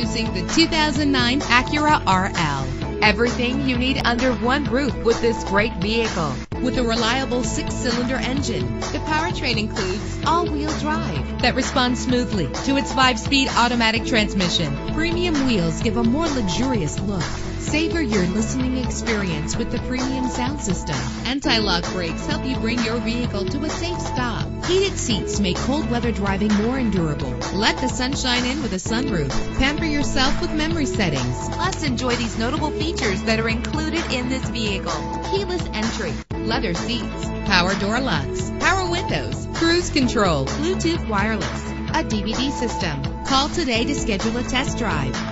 Introducing the 2009 Acura RL. Everything you need under one roof with this great vehicle. With a reliable 6-cylinder engine, the powertrain includes all-wheel drive that responds smoothly to its 5-speed automatic transmission. Premium wheels give a more luxurious look. Savor your listening experience with the premium sound system. Anti-lock brakes help you bring your vehicle to a safe stop. Heated seats make cold weather driving more endurable. Let the sunshine in with a sunroof. Pamper yourself with memory settings. Plus, enjoy these notable features that are included in this vehicle: keyless entry, leather seats, power door locks, power windows, cruise control, Bluetooth wireless, a DVD system. Call today to schedule a test drive.